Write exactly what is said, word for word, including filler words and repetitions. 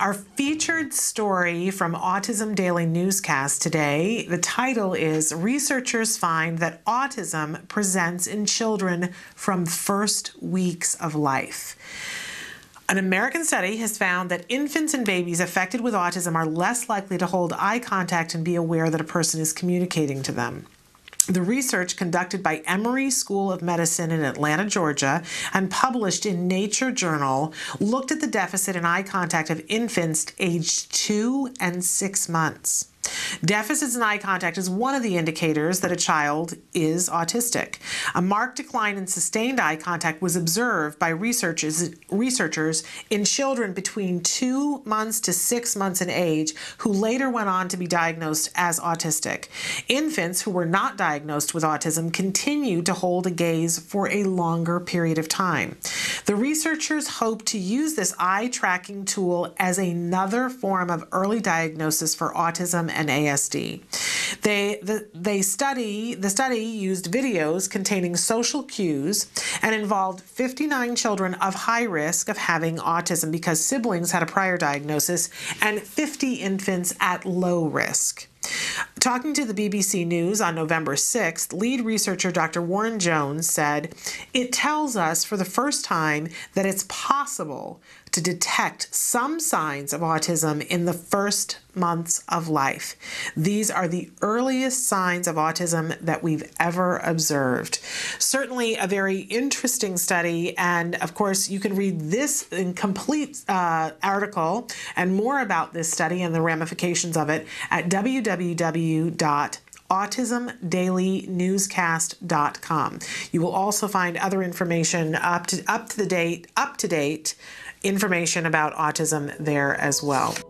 Our featured story from Autism Daily Newscast today, the title is Researchers Find That Autism Presents in Children from First Weeks of Life. An American study has found that infants and babies affected with autism are less likely to hold eye contact and be aware that a person is communicating to them. The research, conducted by Emory School of Medicine in Atlanta, Georgia, and published in Nature Journal, looked at the deficit in eye contact of infants aged two and six months. Deficits in eye contact is one of the indicators that a child is autistic. A marked decline in sustained eye contact was observed by researchers, researchers in children between two months to six months in age, who later went on to be diagnosed as autistic. Infants who were not diagnosed with autism continued to hold a gaze for a longer period of time. The researchers hope to use this eye tracking tool as another form of early diagnosis for autism and A S D. They, the, they study, the study used videos containing social cues and involved fifty-nine children of high risk of having autism because siblings had a prior diagnosis and fifty infants at low risk. Talking to the B B C News on November sixth, lead researcher Doctor Warren Jones said, "It tells us for the first time that it's possible to detect some signs of autism in the first months of life. These are the earliest signs of autism that we've ever observed." Certainly a very interesting study, and of course you can read this complete uh, article and more about this study and the ramifications of it at w w w dot autism daily newscast dot com. You will also find other information up to up to the date up to date information about autism there as well.